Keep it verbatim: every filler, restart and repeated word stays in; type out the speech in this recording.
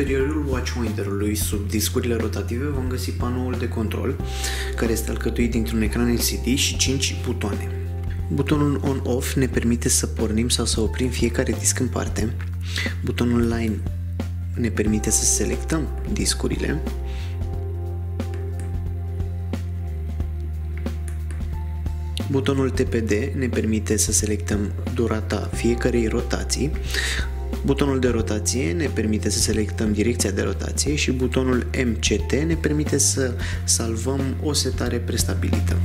interiorul watch winderului, sub discurile rotative, vom găsi panoul de control, care este alcătuit dintr-un ecran L C D și cinci butoane. Butonul on-off ne permite să pornim sau să oprim fiecare disc în parte. Butonul line ne permite să selectăm discurile. Butonul T P D ne permite să selectăm durata fiecarei rotații. Butonul de rotație ne permite să selectăm direcția de rotație și butonul M C T ne permite să salvăm o setare prestabilită.